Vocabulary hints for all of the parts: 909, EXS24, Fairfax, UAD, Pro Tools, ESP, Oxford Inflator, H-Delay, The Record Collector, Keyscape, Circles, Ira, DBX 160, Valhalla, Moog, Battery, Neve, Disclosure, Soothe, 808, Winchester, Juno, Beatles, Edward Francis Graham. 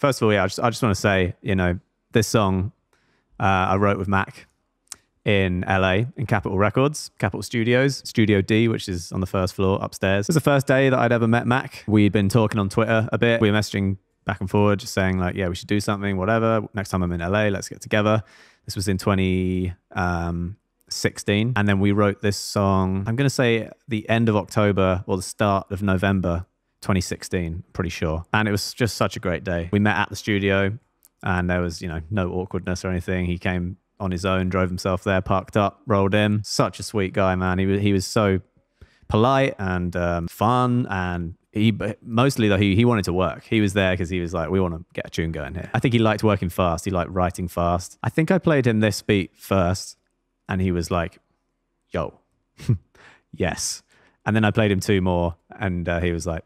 First of all, yeah, I just want to say, you know, this song I wrote with Mac in LA, in Capitol Records, Capitol Studios, Studio D, which is on the first floor upstairs. It was the first day that I'd ever met Mac. We'd been talking on Twitter a bit. We were messaging back and forward, just saying like, yeah, we should do something, whatever. Next time I'm in LA, let's get together. This was in 2016. And then we wrote this song, I'm going to say the end of October or the start of November 2016, pretty sure. And it was just such a great day. We met at the studio and there was, you know, no awkwardness or anything. He came on his own, drove himself there, parked up, rolled in. Such a sweet guy, man. He was so polite and fun, and he mostly though he wanted to work. He was there because he was like, we want to get a tune going here. I think he liked working fast. He liked writing fast. I think I played him this beat first and he was like, yo, yes. And then I played him two more and he was like,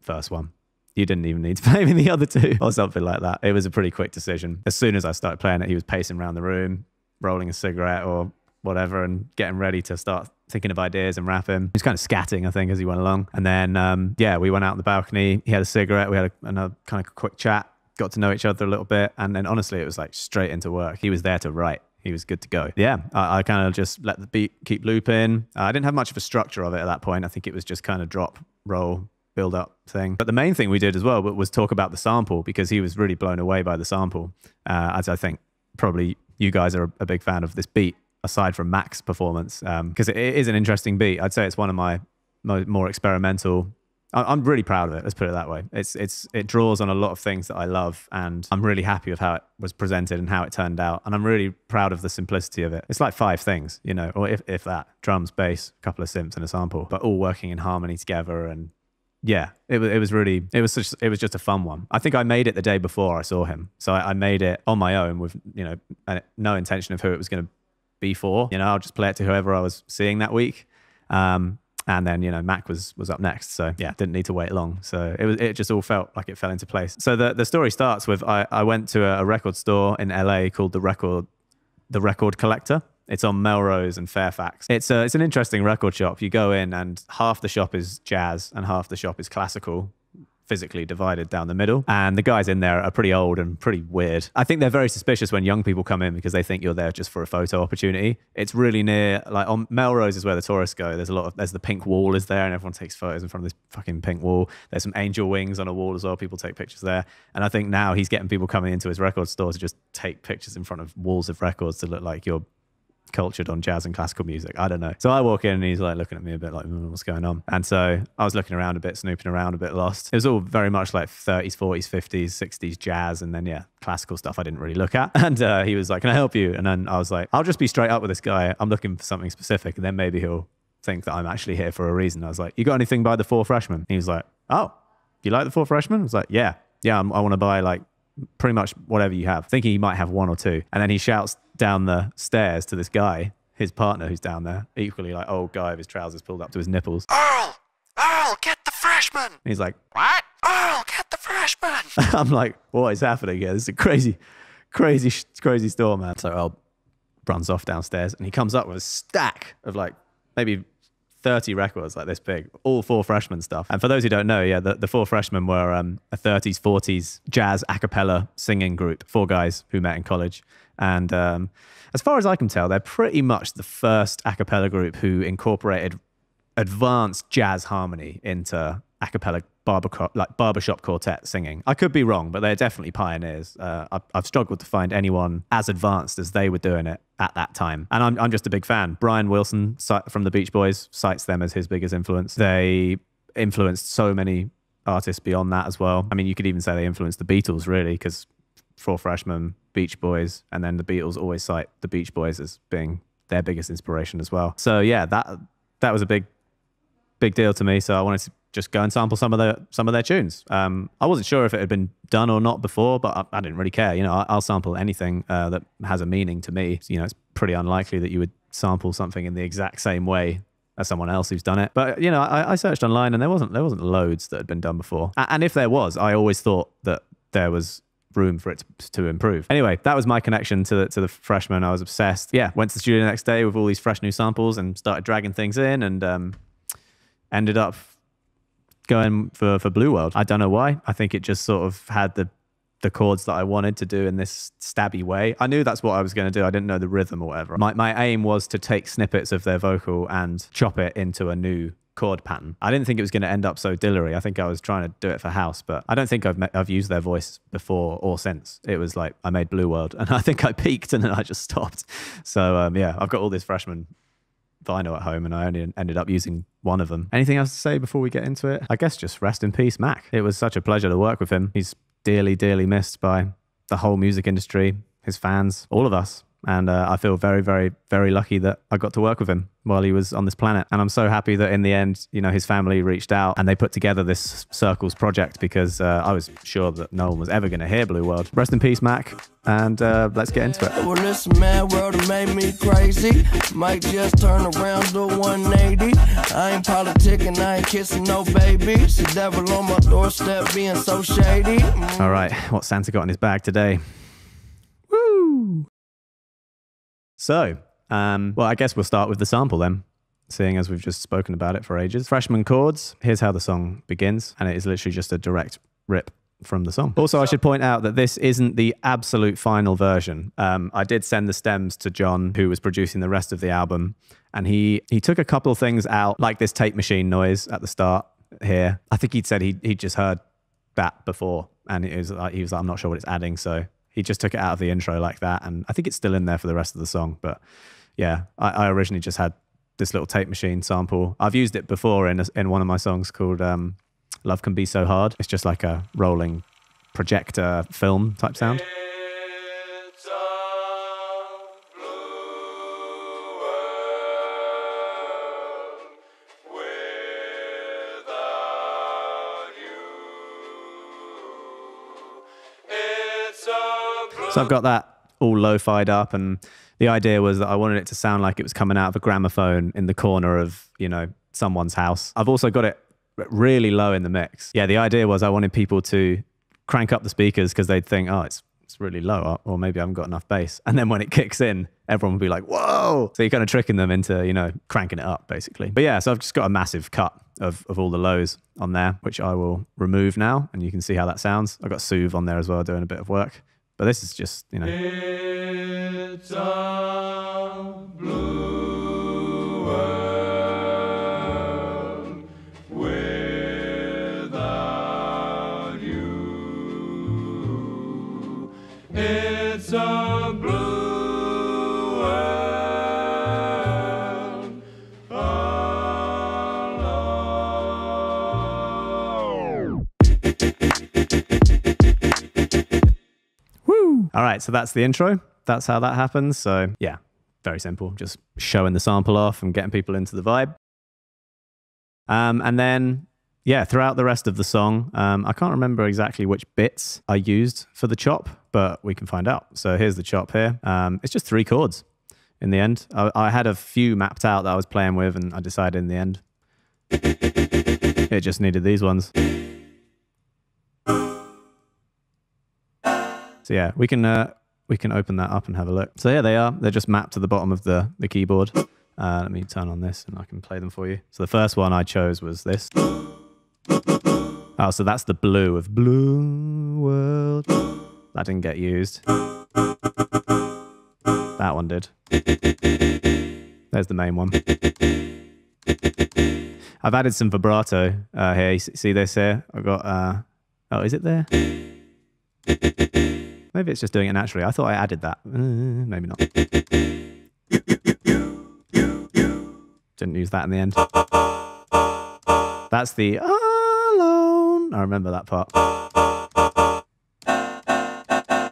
first one, you didn't even need to play me the other two, or something like that. It was a pretty quick decision. As soon as I started playing it, he was pacing around the room, rolling a cigarette or whatever, and getting ready to start thinking of ideas and rapping. He was kind of scatting, I think, as he went along. And then, yeah, we went out on the balcony. He had a cigarette. We had another kind of quick chat, got to know each other a little bit. And then honestly, it was like straight into work. He was there to write. He was good to go. Yeah, I kind of just let the beat keep looping. I didn't have much of a structure of it at that point. I think it was just kind of drop, roll, build up thing. But the main thing we did as well was talk about the sample, because he was really blown away by the sample. As I think probably you guys are a big fan of this beat, aside from Mac's performance, because it is an interesting beat. I'd say it's one of my more experimental. I'm really proud of it, let's put it that way. It draws on a lot of things that I love, and I'm really happy with how it was presented and how it turned out. And I'm really proud of the simplicity of it. It's like five things, you know, or if that, drums, bass, a couple of synths and a sample, but all working in harmony together. And yeah, it was just a fun one. I think I made it the day before I saw him. So I made it on my own with, you know, no intention of who it was going to be for. You know, I'll just play it to whoever I was seeing that week. And then, you know, Mac was up next. So yeah, didn't need to wait long. So it just all felt like it fell into place. So the story starts with, I went to a record store in LA called The Record Collector. It's on Melrose and Fairfax. It's an interesting record shop. You go in and half the shop is jazz and half the shop is classical, physically divided down the middle. And the guys in there are pretty old and pretty weird. I think they're very suspicious when young people come in because they think you're there just for a photo opportunity. It's really near, like on Melrose is where the tourists go. There's the pink wall is there and everyone takes photos in front of this fucking pink wall. There's some angel wings on a wall as well. People take pictures there. And I think now he's getting people coming into his record store to just take pictures in front of walls of records to look like you're cultured on jazz and classical music. I don't know. So I walk in and he's like looking at me a bit like, what's going on? And so I was looking around a bit, snooping around a bit, lost. It was all very much like 30s, 40s, 50s, 60s jazz. And then, yeah, classical stuff I didn't really look at. And he was like, can I help you? And then I was like, I'll just be straight up with this guy. I'm looking for something specific. And then maybe he'll think that I'm actually here for a reason. I was like, you got anything by the Four Freshmen? And he was like, oh, you like the Four Freshmen? I was like, yeah, I want to buy like pretty much whatever you have, thinking he might have one or two. And then he shouts down the stairs to this guy, his partner who's down there, equally like old guy with his trousers pulled up to his nipples. Earl, get the freshman. And he's like, what? Earl, get the freshman. I'm like, what is happening here? This is a crazy store, man. So Earl runs off downstairs and he comes up with a stack of like maybe 30 records like this big, all Four Freshmen stuff. And for those who don't know, yeah, the Four Freshmen were a 30s, 40s jazz a cappella singing group, four guys who met in college. And as far as I can tell, they're pretty much the first a cappella group who incorporated advanced jazz harmony into a cappella barbershop quartet singing. I could be wrong, but they're definitely pioneers. I've struggled to find anyone as advanced as they were doing it at that time. And I'm just a big fan. Brian Wilson from the Beach Boys cites them as his biggest influence. They influenced so many artists beyond that as well. I mean, you could even say they influenced the Beatles, really, because Four Freshmen, Beach Boys, and then the Beatles always cite the Beach Boys as being their biggest inspiration as well. So yeah, that was a big deal to me. So I wanted to just go and sample some of their tunes. I wasn't sure if it had been done or not before, but I didn't really care. You know, I'll sample anything that has a meaning to me. You know, it's pretty unlikely that you would sample something in the exact same way as someone else who's done it. But you know, I searched online and there wasn't loads that had been done before. And if there was, I always thought that there was room for it to improve. Anyway, that was my connection to the Freshmen. I was obsessed. Yeah, went to the studio the next day with all these fresh new samples and started dragging things in, and ended up going for Blue World. I don't know why. I think it just sort of had the the chords that I wanted to do in this stabby way. I knew that's what I was going to do. I didn't know the rhythm or whatever. My aim was to take snippets of their vocal and chop it into a new chord pattern. I didn't think it was going to end up so dillery. I think I was trying to do it for house, but I don't think I've used their voice before or since. It was like I made Blue World and I think I peaked and then I just stopped. So yeah, I've got all this Freshman vinyl at home and I only ended up using one of them. Anything else to say before we get into it? I guess just rest in peace, Mac. It was such a pleasure to work with him. He's dearly, dearly missed by the whole music industry, his fans, all of us. And I feel very, very, very lucky that I got to work with him while he was on this planet. And I'm so happy that in the end, you know, his family reached out and they put together this Circles project, because I was sure that no one was ever going to hear Blue World. Rest in peace, Mac. And let's get into it. Well, this mad world made me crazy. Might just turn around to 180. I ain't politicking, I ain't kissing no baby. It's the devil on my doorstep being so shady. All right, what's Santa got in his bag today? Woo! So, well, I guess we'll start with the sample then, seeing as we've just spoken about it for ages. Freshman chords, here's how the song begins, and it is literally just a direct rip from the song. Also, I should point out that this isn't the absolute final version. I did send the stems to John, who was producing the rest of the album, and he took a couple of things out, like this tape machine noise at the start here. I think he'd said he'd just heard that before, and it was like, he was like, I'm not sure what it's adding, so... He just took it out of the intro like that. And I think it's still in there for the rest of the song. But yeah, I originally just had this little tape machine sample. I've used it before in one of my songs called Love Can Be So Hard. It's just like a rolling projector film type sound. So I've got that all lo-fi'd up, and the idea was that I wanted it to sound like it was coming out of a gramophone in the corner of, you know, someone's house. I've also got it really low in the mix. Yeah, the idea was I wanted people to crank up the speakers because they'd think, oh, it's really low, or maybe I haven't got enough bass. And then when it kicks in, everyone would be like, whoa! So you're kind of tricking them into, you know, cranking it up, basically. But yeah, so I've just got a massive cut of all the lows on there, which I will remove now, and you can see how that sounds. I've got Soothe on there as well, doing a bit of work. But this is just, you know. It's a blue world without you. It's a blue world alone. All right, so that's the intro. That's how that happens. So yeah, very simple. Just showing the sample off and getting people into the vibe. And then, yeah, throughout the rest of the song, I can't remember exactly which bits I used for the chop, but we can find out. So here's the chop here. It's just three chords in the end. I had a few mapped out that I was playing with, and I decided in the end, it just needed these ones. So yeah, we can open that up and have a look. So yeah, they are. They're just mapped to the bottom of the keyboard. Let me turn on this and I can play them for you. So the first one I chose was this. Oh, so that's the blue of Blue World. That didn't get used. That one did. There's the main one. I've added some vibrato here. You see this here? I've got, oh, is it there? Maybe it's just doing it naturally. I thought I added that. Maybe not. Didn't use that in the end. That's the alone. I remember that part.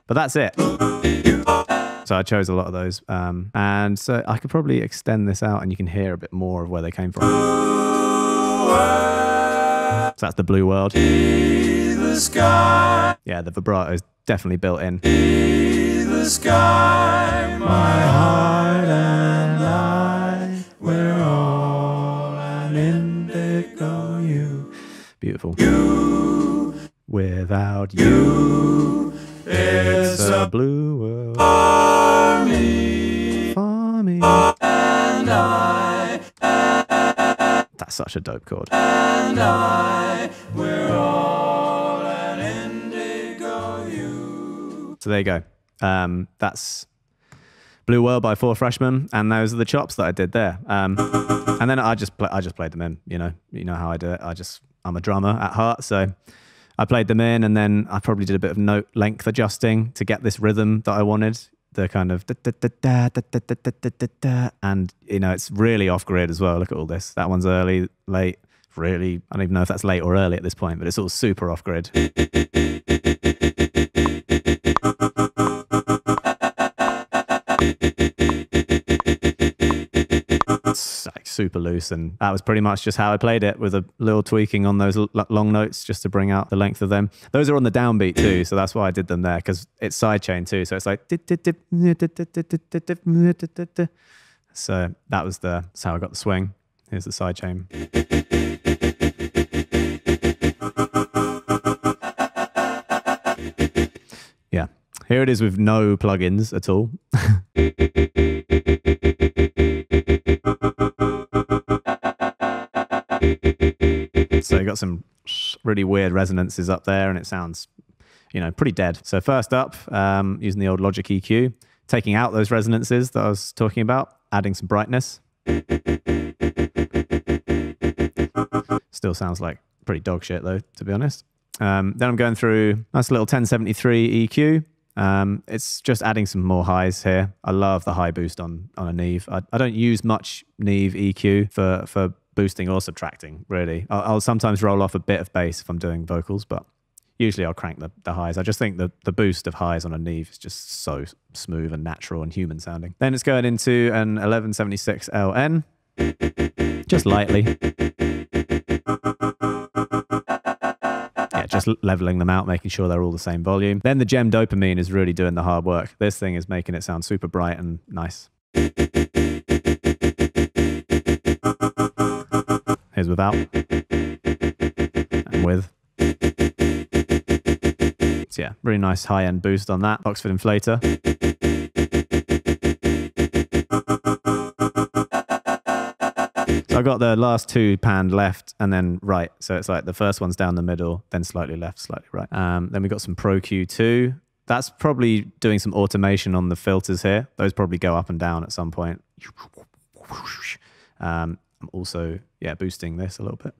But that's it. So I chose a lot of those. And so I could probably extend this out and you can hear a bit more of where they came from. So that's the Blue World. The sky. Yeah, the vibrato is definitely built in. The sky, my heart and I, we're all an indigo you. Beautiful. You, without you, it's a blue world. For me, and I. That's such a dope chord. And I, we're all. You. So there you go. That's Blue World by Four Freshmen, and those are the chops that I did there. And then I just played them in. You know how I do it. I'm a drummer at heart, so I played them in, and then I probably did a bit of note length adjusting to get this rhythm that I wanted. The kind of da, da, da, da, da, da, da, da, da, and you know, it's really off grid as well. Look at all this. That one's early, late. Really, I don't even know if that's late or early at this point, but it's all super off grid. It's like super loose, and that was pretty much just how I played it, with a little tweaking on those long notes just to bring out the length of them. Those are on the downbeat too, so that's why I did them there, because it's sidechain too, so it's like. So that was that's how I got the swing. Here's the sidechain. Yeah, here it is with no plugins at all. So you got some really weird resonances up there, and it sounds, you know, pretty dead. So first up, using the old Logic EQ, taking out those resonances that I was talking about, adding some brightness. Still sounds like pretty dog shit though, to be honest. Then I'm going through nice little 1073 EQ. It's just adding some more highs here. I love the high boost on a Neve. I don't use much Neve EQ for boosting or subtracting, really. I'll sometimes roll off a bit of bass if I'm doing vocals, but usually I'll crank the highs. I just think the boost of highs on a Neve is just so smooth and natural and human sounding. Then it's going into an 1176 LN, just lightly. Yeah, just leveling them out, making sure they're all the same volume. Then the gem dopamine is really doing the hard work. This thing is making it sound super bright and nice. Here's without and with. So yeah, really nice high-end boost on that. Oxford Inflator. So I've got the last two panned left and then right. So it's like the first one's down the middle, then slightly left, slightly right. Then we've got some Pro Q2. That's probably doing some automation on the filters here. Those probably go up and down at some point. I'm also, yeah, boosting this a little bit.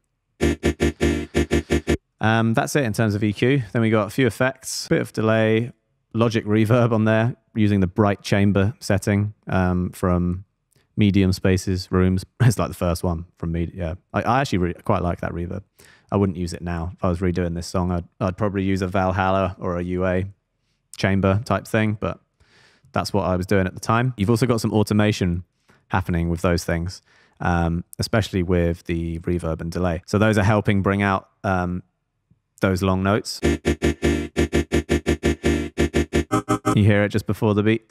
That's it in terms of EQ. Then we got a few effects, bit of delay, Logic reverb on there, using the bright chamber setting from medium spaces, rooms. It's like the first one from medium. Yeah, I actually quite like that reverb. I wouldn't use it now. If I was redoing this song, I'd probably use a Valhalla or a UA chamber type thing, but that's what I was doing at the time. You've also got some automation happening with those things, especially with the reverb and delay. So those are helping bring out those long notes. You hear it just before the beat.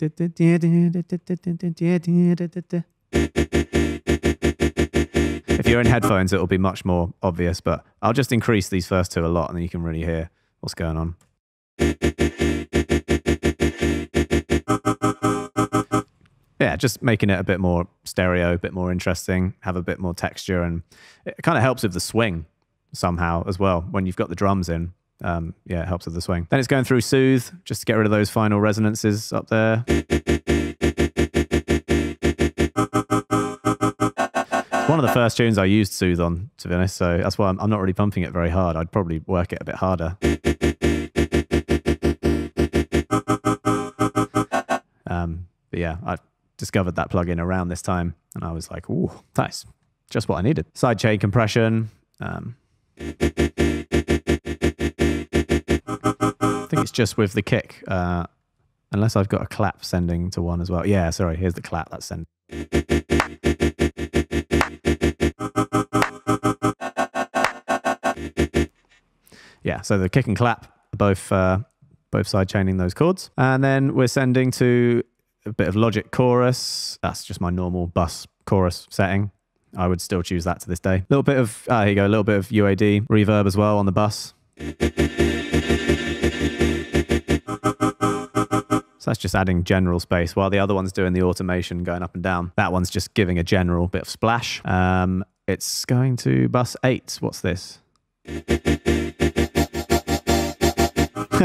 If you're in headphones, it'll be much more obvious, but I'll just increase these first two a lot, and then you can really hear what's going on. Yeah, just making it a bit more stereo, a bit more interesting, have a bit more texture, and it kind of helps with the swing somehow as well. When you've got the drums in, yeah, it helps with the swing. Then it's going through Soothe, just to get rid of those final resonances up there. It's one of the first tunes I used Soothe on, to be honest, so that's why I'm not really pumping it very hard. I'd probably work it a bit harder. But yeah, I discovered that plugin around this time, and I was like, ooh, nice. Just what I needed. Sidechain compression. I think it's just with the kick, unless I've got a clap sending to one as well. Yeah, sorry, here's the clap that's sending. Yeah, so the kick and clap are both sidechaining those chords. And then we're sending to a bit of Logic chorus. That's just my normal bus chorus setting. I would still choose that to this day. A little bit of, here you go, a little bit of UAD reverb as well on the bus. So that's just adding general space while the other one's doing the automation going up and down. That one's just giving a general bit of splash. It's going to bus 8. What's this?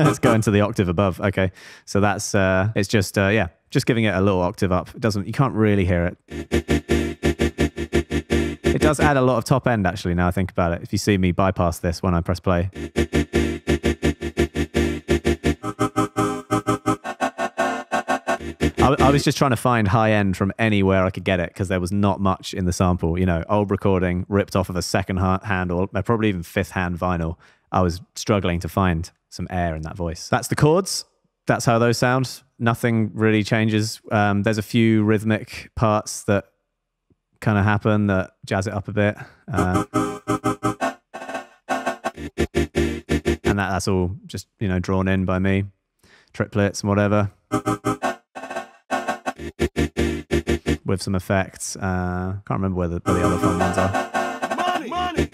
Let's go into the octave above. Okay, so that's it's just yeah, just giving it a little octave up. It doesn't, you can't really hear it. It does add a lot of top end actually. Now I think about it, if you see me bypass this when I press play. I was just trying to find high end from anywhere I could get it because there was not much in the sample. You know, old recording ripped off of a second hand or probably even fifth hand vinyl. I was struggling to find some air in that voice. That's the chords. That's how those sound. Nothing really changes. There's a few rhythmic parts that kind of happen that jazz it up a bit. And that's all just, you know, drawn in by me. Triplets and whatever. With some effects. Can't remember where the other fun ones are. Money, money.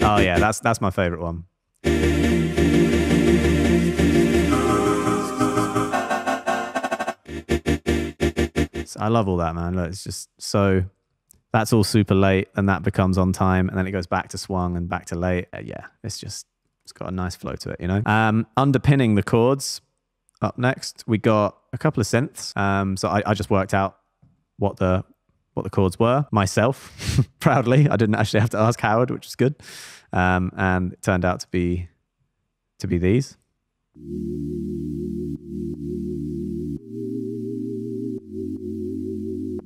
Oh yeah, that's my favorite one. So I love all that, man. Look, it's just so, that's all super late and that becomes on time and then it goes back to swung and back to late. Yeah, it's just, it's got a nice flow to it, you know? Underpinning the chords. Up next, we got a couple of synths. So I just worked out what the chords were myself, proudly. I didn't actually have to ask Howard, which was good. And it turned out to be these.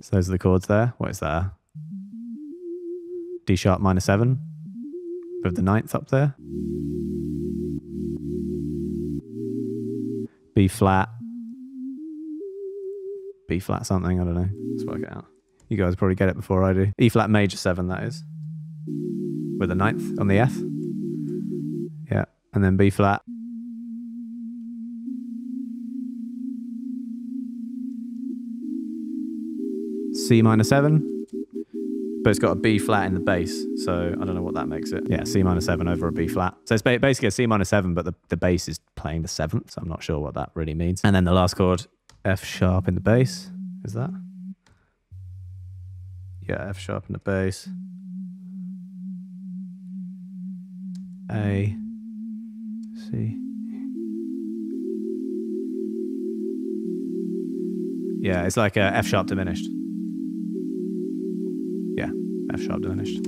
So those are the chords there. What is that? D sharp minor 7 with the 9th up there. B flat something, I don't know. Let's work it out. You guys probably get it before I do. E flat major 7, that is, with the 9th on the F. Yeah, and then B flat. C minor 7, but it's got a B flat in the bass, so I don't know what that makes it. Yeah, C minor 7 over a B flat. So it's basically a C minor 7, but the bass is playing the 7th, so I'm not sure what that really means. And then the last chord, F sharp in the bass, is that? Yeah, F sharp in the bass. A, C. Yeah, it's like a F sharp diminished. Yeah, F sharp diminished.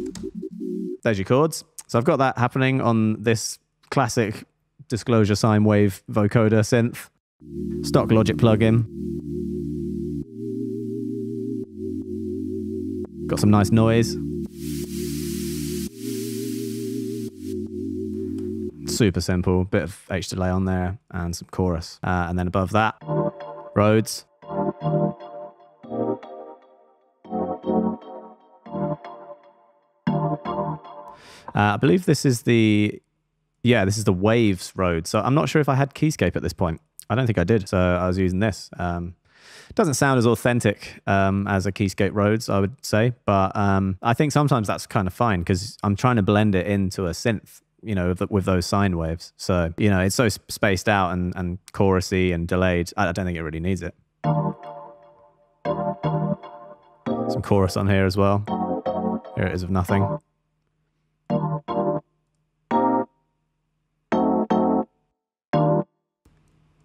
There's your chords. So I've got that happening on this classic Disclosure sine wave vocoder synth. Stock Logic plugin. Got some nice noise. Super simple, bit of H delay on there and some chorus. And then above that, Rhodes. I believe this is the, yeah, this is the Waves Rhodes. So I'm not sure if I had Keyscape at this point. I don't think I did, so I was using this. Doesn't sound as authentic as a Keyscape Rhodes, I would say, but I think sometimes that's kind of fine because I'm trying to blend it into a synth, you know, with those sine waves. So, you know, it's so spaced out and chorusy and delayed. I don't think it really needs it. Some chorus on here as well. Here it is of nothing.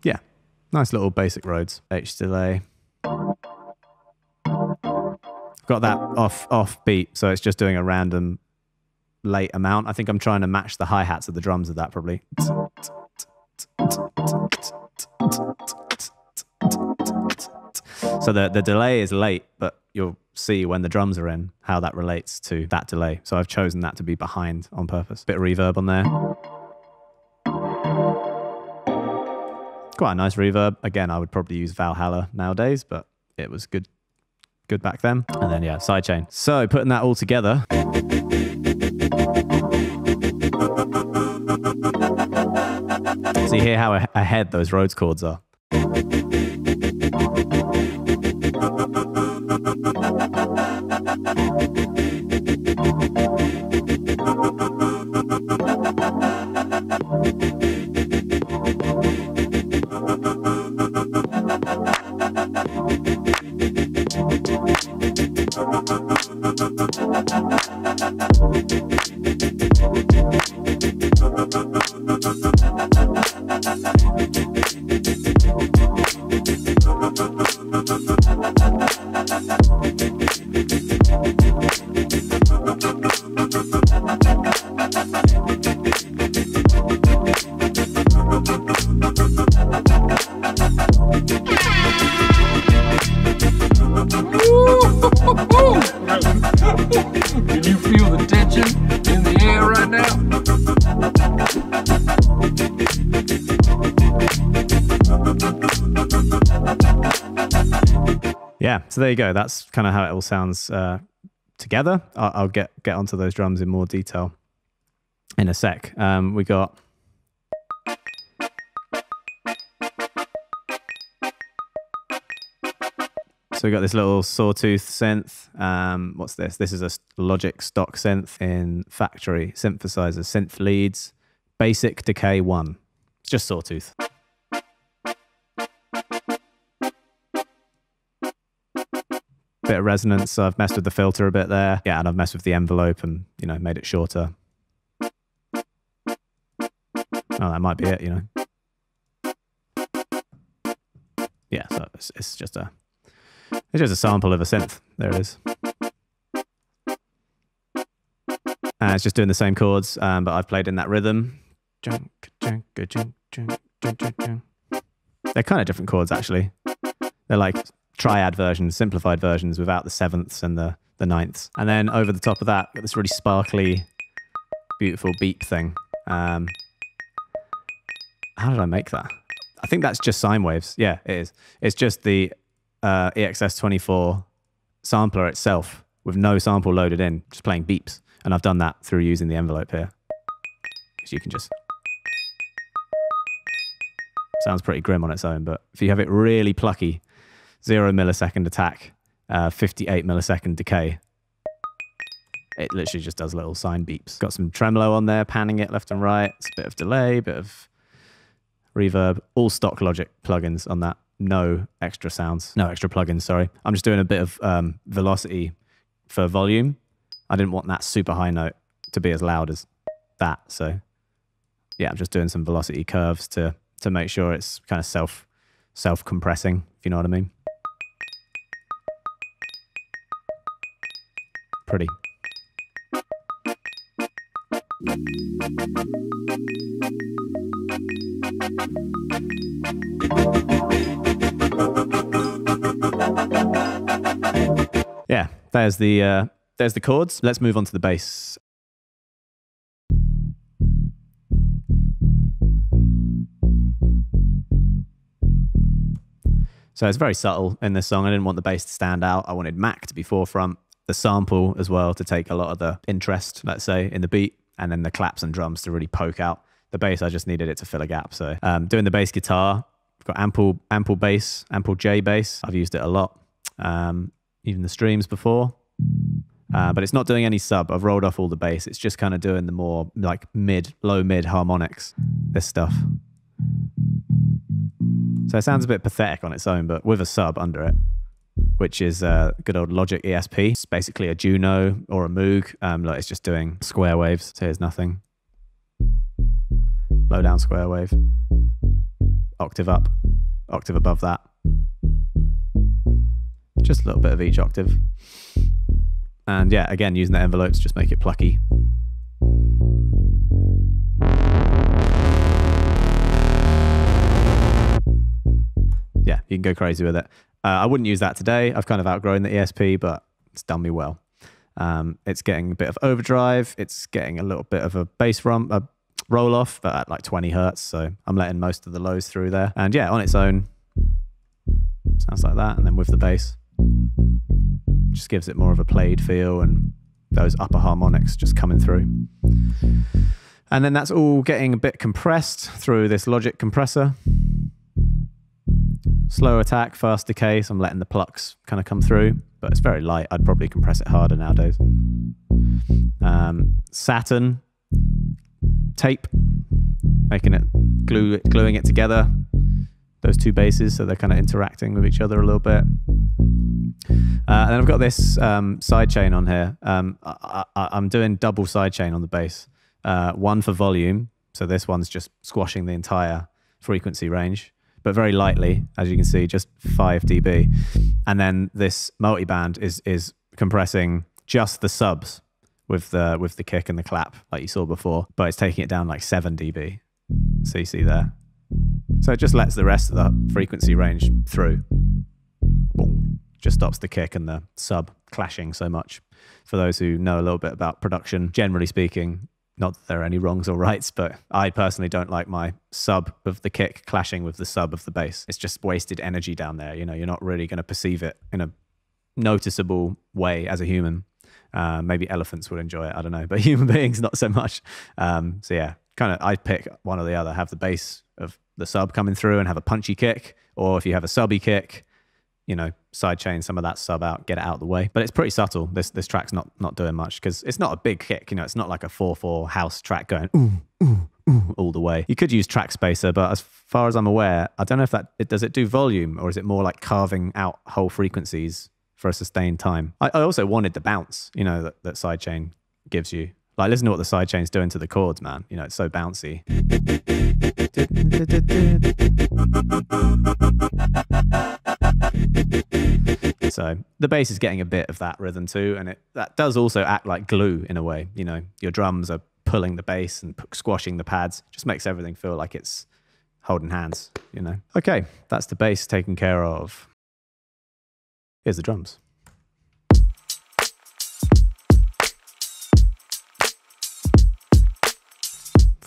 Yeah, nice little basic Rhodes. H delay. Got that off beat, so it's just doing a random late amount. I think I'm trying to match the hi-hats of the drums of that probably. So the delay is late, but you'll see when the drums are in how that relates to that delay. So I've chosen that to be behind on purpose. Bit of reverb on there. Quite a nice reverb. Again, I would probably use Valhalla nowadays, but it was good back then. And then yeah, sidechain. So putting that all together. So you hear how ahead those Rhodes chords are. Yeah, so there you go. That's kind of how it all sounds together. I'll get onto those drums in more detail in a sec. We got this little sawtooth synth. What's this? This is a Logic stock synth in factory synthesizer. Synth leads, basic decay 1. It's just sawtooth. Bit of resonance, so I've messed with the filter a bit there. Yeah, and I've messed with the envelope and, you know, made it shorter. Oh, that might be it, you know. Yeah, so it's just a sample of a synth. There it is. And it's just doing the same chords, but I've played in that rhythm. They're kind of different chords, actually. They're like triad versions, simplified versions without the sevenths and the ninths. And then over the top of that, got this really sparkly, beautiful beep thing. How did I make that? I think that's just sine waves. Yeah, it is. It's just the EXS24 sampler itself with no sample loaded in, just playing beeps. And I've done that through using the envelope here. Because you can just... Sounds pretty grim on its own, but if you have it really plucky, 0 millisecond attack, 58 millisecond decay. It literally just does little sine beeps. Got some tremolo on there, panning it left and right. It's a bit of delay, bit of reverb. All stock Logic plugins on that. No extra sounds. No extra plugins, sorry. I'm just doing a bit of velocity for volume. I didn't want that super high note to be as loud as that. So yeah, I'm just doing some velocity curves to make sure it's kind of self-compressing, if you know what I mean. Pretty. Yeah, there's the chords. Let's move on to the bass. So it's very subtle in this song. I didn't want the bass to stand out. I wanted Mac to be forefront, the sample as well to take a lot of the interest, let's say, in the beat, and then the claps and drums to really poke out. The bass, I just needed it to fill a gap. So doing the bass guitar, I've got Ample bass, Ample J bass. I've used it a lot, even the streams before. But it's not doing any sub. I've rolled off all the bass. It's just kind of doing the more like low mid harmonics, this stuff. So it sounds a bit pathetic on its own, but with a sub under it, which is good old Logic ESP. It's basically a Juno or a Moog. Like it's just doing square waves. So here's nothing. Low down square wave. Octave up. Octave above that. Just a little bit of each octave. And yeah, again, using the envelope to just make it plucky. Yeah, you can go crazy with it. I wouldn't use that today. I've kind of outgrown the ESP, but it's done me well. It's getting a bit of overdrive. It's getting a little bit of a bass rump, a roll off, but at like 20 hertz. So I'm letting most of the lows through there. And yeah, on its own, sounds like that. And then with the bass, just gives it more of a played feel and those upper harmonics just coming through. And then that's all getting a bit compressed through this Logic compressor. Slow attack, fast decay, so I'm letting the plucks kind of come through, but it's very light. I'd probably compress it harder nowadays. Saturn, tape, making it, gluing it together, those two bases, so they're kind of interacting with each other a little bit. And then I've got this side chain on here. I'm doing double side chain on the bass, one for volume, So this one's just squashing the entire frequency range, but very lightly, as you can see, just 5 dB. And then this multiband is compressing just the subs with the kick and the clap, like you saw before, but it's taking it down like 7 dB. So you see there. So it just lets the rest of the frequency range through. Boom. Just stops the kick and the sub clashing so much. For those who know a little bit about production, generally speaking, not that there are any wrongs or rights, but I personally don't like my sub of the kick clashing with the sub of the bass. It's just wasted energy down there. You know, you're not really going to perceive it in a noticeable way as a human. Maybe elephants would enjoy it, I don't know, but human beings not so much. So yeah, kind of I'd pick one or the other, have the bass of the sub coming through and have a punchy kick, or if you have a subby kick, you know, sidechain some of that sub out, get it out of the way. But it's pretty subtle. This track's not doing much because it's not a big kick. You know, it's not like a 4/4 house track going ooh, ooh, ooh all the way. You could use track spacer, but as far as I'm aware, I don't know if does it do volume, or is it more like carving out whole frequencies for a sustained time? I also wanted the bounce, you know, that sidechain gives you. Like, listen to what the sidechain's doing to the chords, man. You know, it's so bouncy. So the bass is getting a bit of that rhythm too, and that does also act like glue in a way. You know, your drums are pulling the bass and squashing the pads. Just makes everything feel like it's holding hands, you know. Okay, that's the bass taken care of. Here's the drums.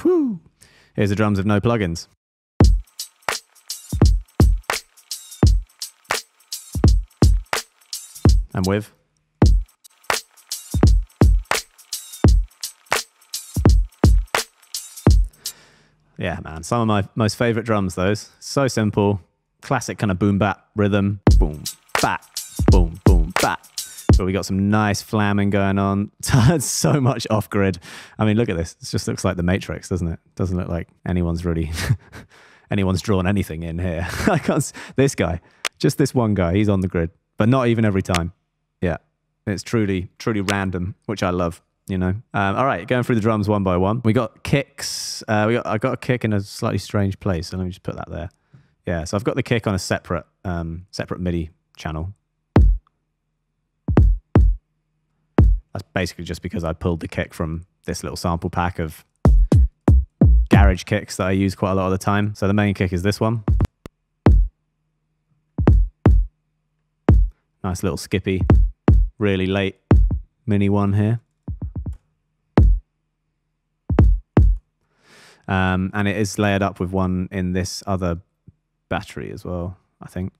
Whew. Here's the drums of no plugins. And with. Yeah, man, some of my most favorite drums, those. So simple, classic kind of boom bap rhythm. Boom, bap, boom, boom, bap. But we got some nice flamming going on. So much off-grid. I mean, look at this. It just looks like the Matrix, doesn't it? Doesn't look like anyone's really, anyone's drawn anything in here. I can't, this guy, just this one guy, he's on the grid, but not even every time. Yeah, it's truly, truly random, which I love, you know? All right, going through the drums one by one. We got kicks. I got a kick in a slightly strange place, so let me just put that there. Yeah, so I've got the kick on a separate, separate MIDI channel. That's basically just because I pulled the kick from this little sample pack of garage kicks that I use quite a lot of the time. So the main kick is this one. Nice little skippy, really late mini one here. And it is layered up with one in this other battery as well, I think.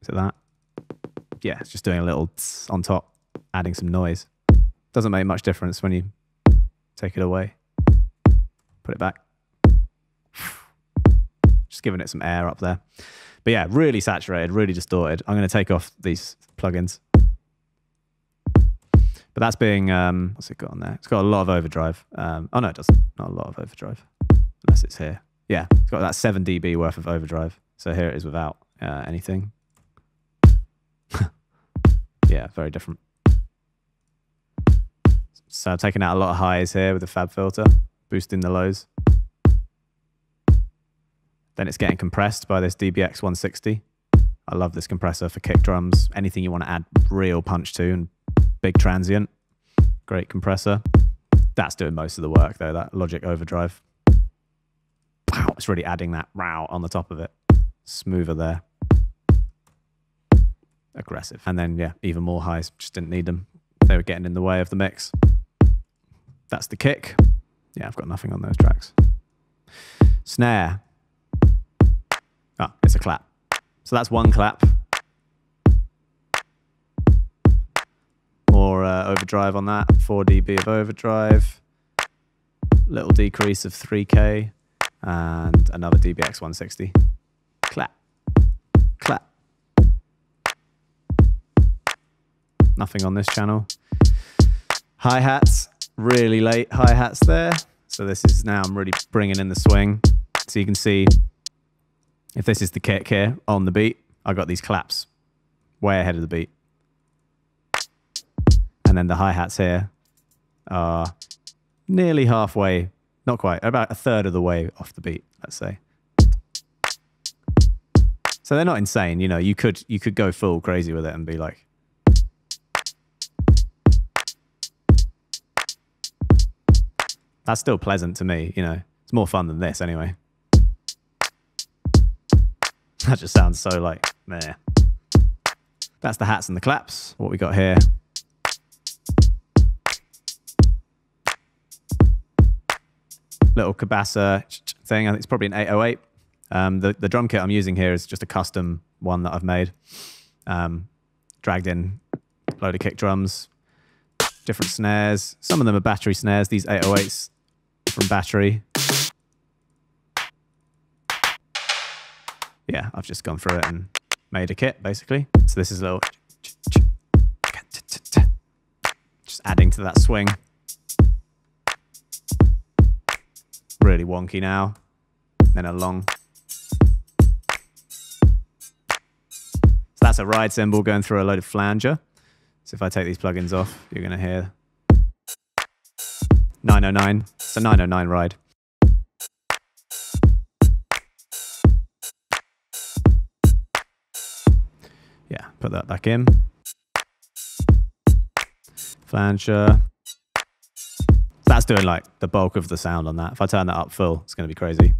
Is it that? Yeah, it's just doing a little tss on top, adding some noise. Doesn't make much difference when you take it away. Put it back. Just giving it some air up there. But yeah, really saturated, really distorted. I'm going to take off these plugins. But that's being, what's it got on there? It's got a lot of overdrive. Oh no, it doesn't. Not a lot of overdrive. Unless it's here. Yeah, it's got that 7 dB worth of overdrive. So here it is without anything. Yeah, very different. So I'm taking out a lot of highs here with the fab filter, boosting the lows. Then it's getting compressed by this DBX 160. I love this compressor for kick drums. Anything you want to add real punch to, and big transient. Great compressor. That's doing most of the work though, that Logic overdrive. Wow, it's really adding that row on the top of it. Smoother there. Aggressive. And then yeah, even more highs, just didn't need them. They were getting in the way of the mix. That's the kick. Yeah, I've got nothing on those tracks. Snare. Ah, it's a clap. So that's one clap. More overdrive on that. 4 dB of overdrive. Little decrease of 3K. And another DBX 160. Clap. Clap. Nothing on this channel. Hi-hats. Really late hi-hats there. So this is now I'm really bringing in the swing. So you can see... if this is the kick here on the beat, I got these claps way ahead of the beat. And then the hi-hats here are nearly halfway, Not quite, about a third of the way off the beat, let's say. So they're not insane, you know, you could go full crazy with it and be like. That's still pleasant to me, you know. It's more fun than this anyway. That just sounds so like, meh. That's the hats and the claps, what we got here. Little Kabasa thing, I think it's probably an 808. The drum kit I'm using here is just a custom one that I've made. Dragged in a load of kick drums, different snares. Some of them are Battery snares, these 808s from Battery. Yeah, I've just gone through it and made a kit, basically. So this is a little... Just adding to that swing. Really wonky now. Then a long... That's a ride cymbal going through a load of flanger. So if I take these plugins off, you're going to hear 909. It's a 909 ride. Yeah, put that back in. Flanger. That's doing like the bulk of the sound on that. If I turn that up full, it's going to be crazy.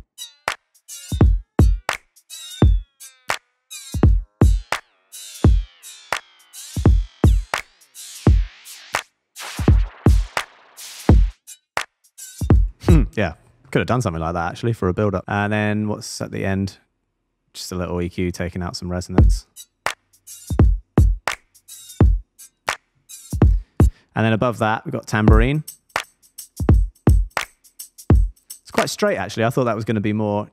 Yeah, could have done something like that actually for a build-up. And then what's at the end? Just a little EQ taking out some resonance. And then above that, we've got tambourine. It's quite straight actually. I thought that was going to be more...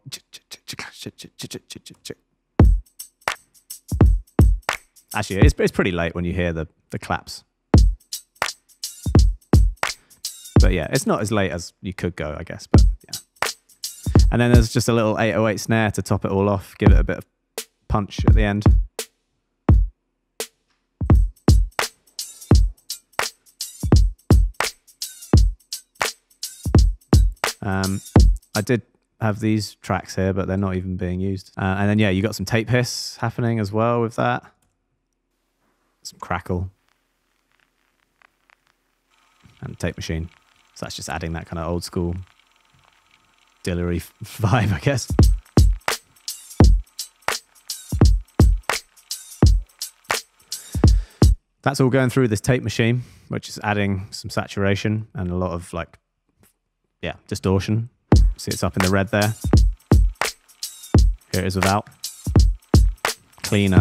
Actually, it's pretty late when you hear the claps. But yeah, it's not as late as you could go, I guess, but yeah. And then there's just a little 808 snare to top it all off, give it a bit of punch at the end. I did have these tracks here, but they're not even being used. And then, yeah, you got some tape hiss happening as well with that. Some crackle. And tape machine. So that's just adding that kind of old school dillery vibe, I guess. That's all going through this tape machine, which is adding some saturation and a lot of like, yeah, distortion. See, it's up in the red there. Here it is without. Cleaner.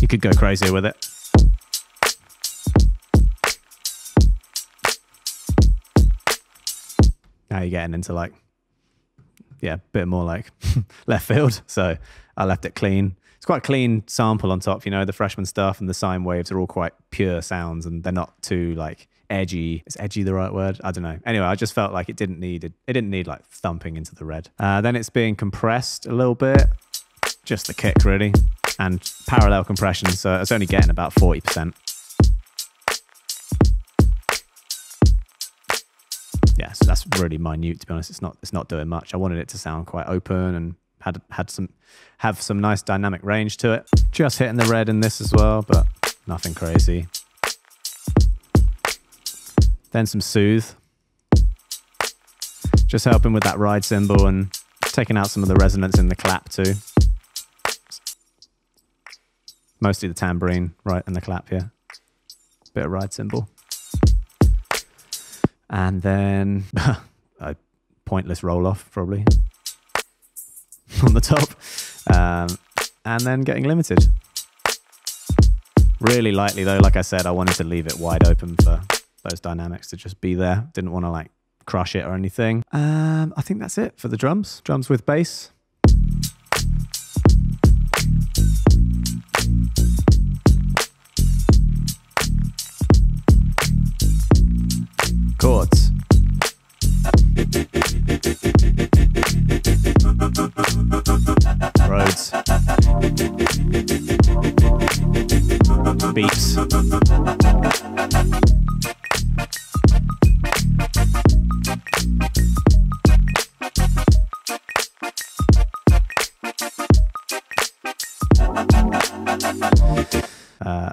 You could go crazier with it. Now you're getting into like, yeah, a bit more like left field. So I left it clean. It's quite a clean sample on top, you know, the Freshman stuff and the sine waves are all quite pure sounds and they're not too like edgy. Is edgy the right word? I don't know. Anyway, I just felt like it didn't need like thumping into the red. Then it's being compressed a little bit, just the kick really, and parallel compression. So it's only getting about 40%. Yeah, so that's really minute, to be honest. It's not doing much. I wanted it to sound quite open and have some nice dynamic range to it. Just hitting the red in this as well, but nothing crazy. Then some Soothe. Just helping with that ride cymbal and taking out some of the resonance in the clap too. Mostly the tambourine right in the clap here. Bit of ride cymbal. And then a pointless roll-off, probably, on the top. And then getting limited. Really lightly, though. Like I said, I wanted to leave it wide open for those dynamics to just be there. Didn't want to, like, crush it or anything. I think that's it for the drums. Drums with bass. Chords. Roads. Beats.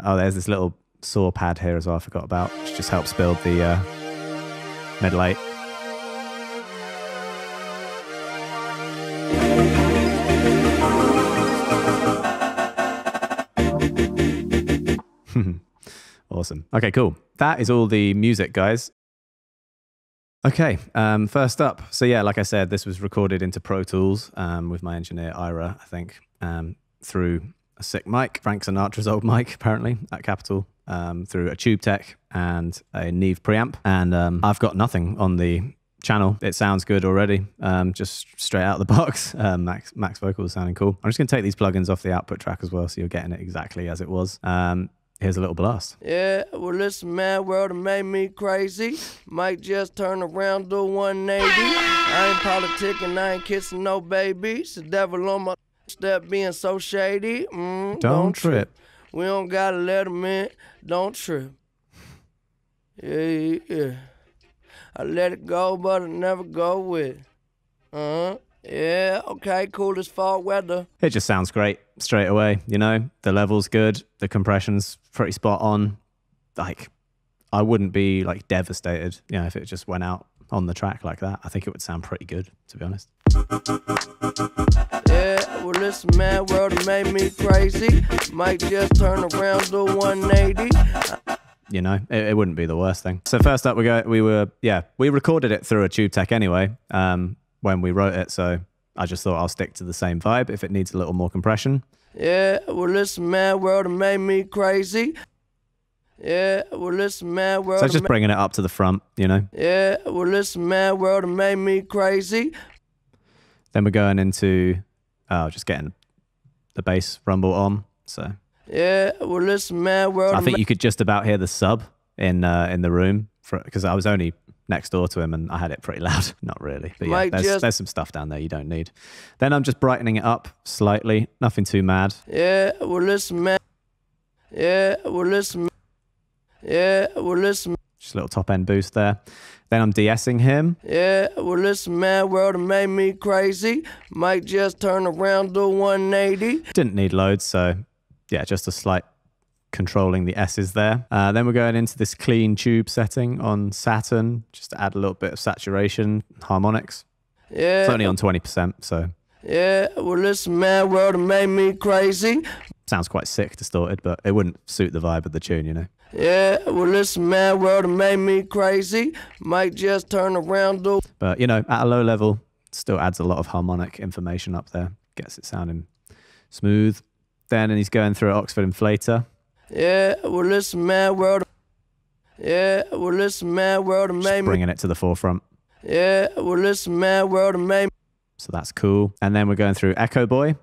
Oh, there's this little saw pad here as well I forgot about, which just helps build the middle eight. Awesome. Okay, cool. That is all the music, guys. Okay, first up. So yeah, like I said, this was recorded into Pro Tools with my engineer, Ira, I think, through a sick mic, Frank Sinatra's old mic, apparently, at Capitol, through a Tube Tech and a Neve preamp. And I've got nothing on the channel. It sounds good already, just straight out of the box. Max vocals sounding cool. I'm just going to take these plugins off the output track as well, so you're getting it exactly as it was. Here's a little blast. Yeah, well, this mad world made me crazy. Might just turn around, do 180. I ain't politicking, I ain't kissing no babies. The devil on my step being so shady. Don't trip. We don't gotta let him in. Don't trip. Yeah. I let it go, but I never go with it. Yeah, okay, cool as fall weather. It just sounds great straight away, you know? The level's good, the compression's pretty spot on. Like, I wouldn't be, like, devastated, you know, if it just went out on the track like that. I think it would sound pretty good, to be honest. Yeah, well, this mad world made me crazy. Might just turn around to 180. You know, it wouldn't be the worst thing. So first up, we recorded it through a Tube Tech anyway, when we wrote it, so I just thought I'll stick to the same vibe if it needs a little more compression. Yeah, well, this mad world made me crazy. Yeah, well, this mad world. So just bringing it up to the front, you know. Yeah, well, this mad world made me crazy. Then we're going into just getting the bass rumble on. So yeah, well, this mad world. I think you could just about hear the sub in the room, because I was only next door to him and I had it pretty loud. Not really, but yeah, there's some stuff down there you don't need. Then I'm just brightening it up slightly, nothing too mad. Yeah, well, listen, man. Yeah, well, listen. Yeah, well, listen. Just a little top end boost there. Then I'm de-essing him. Yeah, well, listen, man, world made me crazy. Might just turn around to 180. Didn't need loads, so yeah, just a slight controlling the S's there. Then we're going into this clean tube setting on Saturn, just to add a little bit of saturation, harmonics. Yeah. It's only on 20%, so. Yeah, well, this mad world made me crazy. Sounds quite sick distorted, but it wouldn't suit the vibe of the tune, you know. Yeah, well, this mad world made me crazy. Might just turn around. But, you know, at a low level, still adds a lot of harmonic information up there. Gets it sounding smooth. Then he's going through an Oxford Inflator. Yeah, well, this mad world. Yeah, well, this mad world made me. Just bringing it to the forefront. Yeah, well, this mad world made me. So that's cool. And then we're going through Echo Boy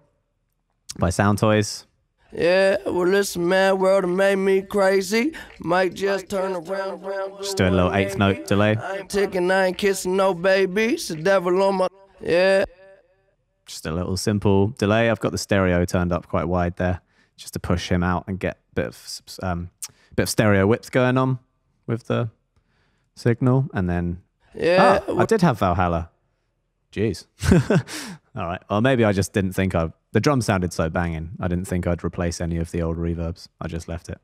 by Sound Toys. Yeah, well, this mad world made me crazy. Might just turn around. Just doing a little eighth note delay. I ain't ticking, I ain't kissing no babies. The devil on my. Yeah. Just a little simple delay. I've got the stereo turned up quite wide there, just to push him out and get a bit of stereo whips going on with the signal. And then, yeah, oh, I did have Valhalla. Jeez. All right. Or maybe I just didn't think the drum sounded so banging. I didn't think I'd replace any of the old reverbs. I just left it.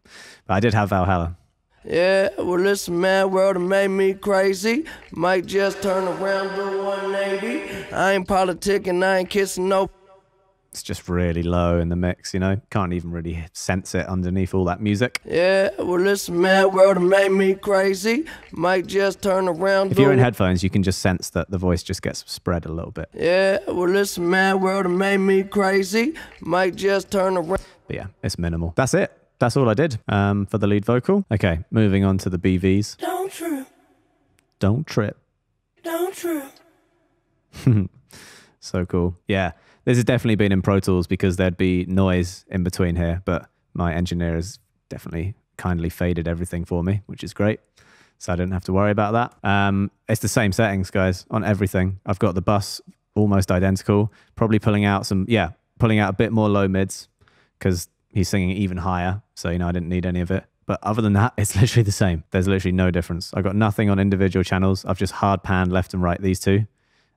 But I did have Valhalla. Yeah, well, this mad world made me crazy. Might just turn around to 180. I ain't politicking, I ain't kissing no. It's just really low in the mix, you know? Can't even really sense it underneath all that music. Yeah, well, this mad world made me crazy. Might just turn around. If you're in headphones, you can just sense that the voice just gets spread a little bit. Yeah, well, this mad world made me crazy. Might just turn around. But yeah, it's minimal. That's it. That's all I did for the lead vocal. Okay, moving on to the BVs. Don't trip. Don't trip. Don't trip. So cool. Yeah. This has definitely been in Pro Tools because there'd be noise in between here, but my engineer has definitely kindly faded everything for me, which is great. So I didn't have to worry about that. It's the same settings, guys, on everything. I've got the bus almost identical, probably pulling out a bit more low mids because he's singing even higher. So, you know, I didn't need any of it. But other than that, it's literally the same. There's literally no difference. I've got nothing on individual channels. I've just hard panned left and right, these two,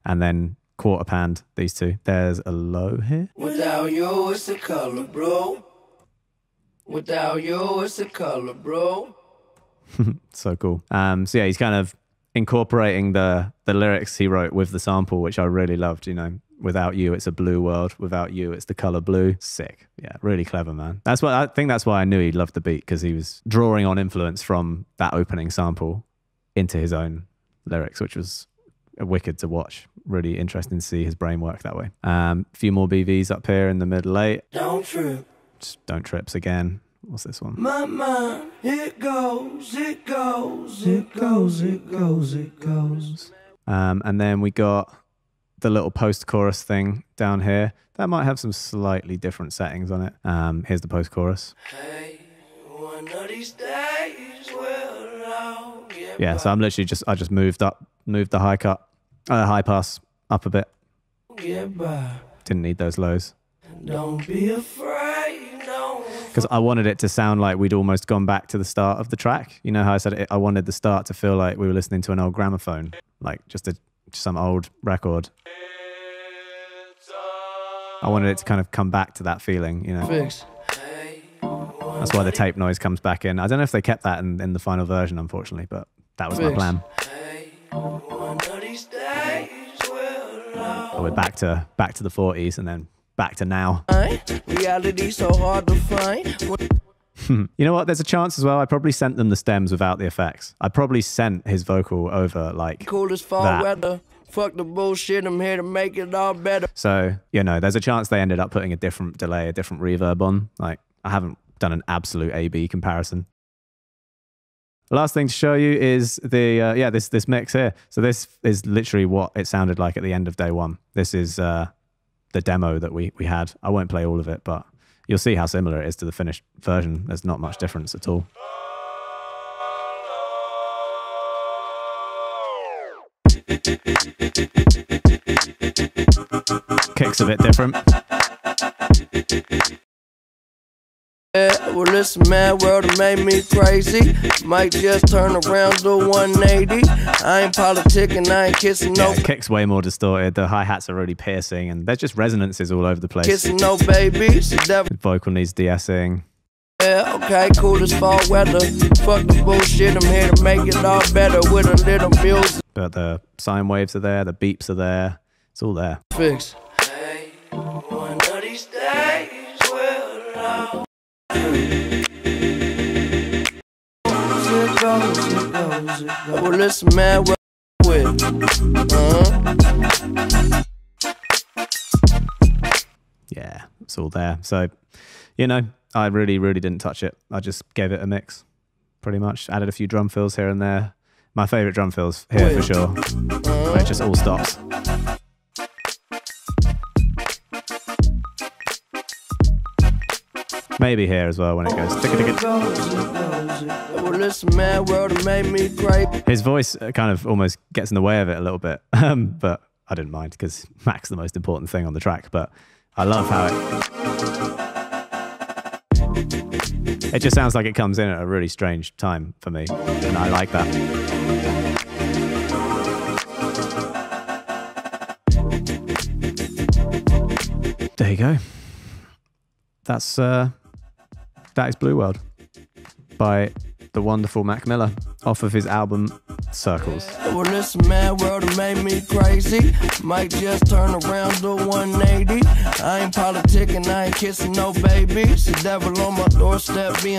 and then quarter panned these two. There's a low here. Without you, it's the color, bro. Without you, it's a color, bro. So cool. So yeah, he's kind of incorporating the lyrics he wrote with the sample, which I really loved, you know. Without you, it's a blue world. Without you, it's the color blue. Sick. Yeah, really clever, man. That's what I think. That's why I knew he loved the beat, because he was drawing on influence from that opening sample into his own lyrics, which was wicked to watch. Really interesting to see his brain work that way. A few more BVs up here in the middle eight. Don't trip. Just don't trips again. What's this one? My mind, it goes, it goes, it goes, it goes, it goes. And then we got the little post-chorus thing down here. That might have some slightly different settings on it. Here's the post-chorus. Hey, one of these days we'll all get by. Yeah, so I'm literally just, I just moved the high pass up a bit. Get by. Didn't need those lows. Don't be afraid, don't. Because I wanted it to sound like we'd almost gone back to the start of the track. You know how I said it, I wanted the start to feel like we were listening to an old gramophone, like just a some old record. I wanted it to kind of come back to that feeling, you know. That's why the tape noise comes back in. I don't know if they kept that in the final version, unfortunately, but that was my plan. So we're back to the 40s and then back to now. Reality so hard to find. You know what? There's a chance as well. I probably sent them the stems without the effects. I probably sent his vocal over like coolest fall that. Weather. Fuck the bullshit. I'm here to make it all better. So, you know, there's a chance they ended up putting a different delay, a different reverb on. Like, I haven't done an absolute A-B comparison. The last thing to show you is the, yeah, this mix here. So this is literally what it sounded like at the end of day one. This is the demo that we had. I won't play all of it, but you'll see how similar it is to the finished version. There's not much difference at all. Kick's a bit different. Yeah, well, this mad world made me crazy. Might just turn around to 180. I ain't politicking, I ain't kissing no. Yeah, kick's way more distorted. The hi hats are really piercing, and there's just resonances all over the place. Kissing no baby. The vocal needs de-essing. Yeah, okay, cool as fall weather. Fuck the bullshit. I'm here to make it all better with a little music. But the sine waves are there. The beeps are there. It's all there. Fix. Hey, one of these days we'll all. Well, listen, man, we're with. Yeah, it's all there. So, you know, I really, really didn't touch it. I just gave it a mix, pretty much. Added a few drum fills here and there. My favorite drum fills here for sure. Where it just all stops. Maybe here as well when it goes. His voice kind of almost gets in the way of it a little bit, but I didn't mind because Mac's the most important thing on the track. But I love how it just sounds like it comes in at a really strange time for me, and I like that. There you go. That's that is Blue World by the wonderful Mac Miller off of his album Circles. Well, this mad world made me crazy. Might just turn around to 180. I ain't politicking, I ain't kissing no babies. The devil on my doorstep being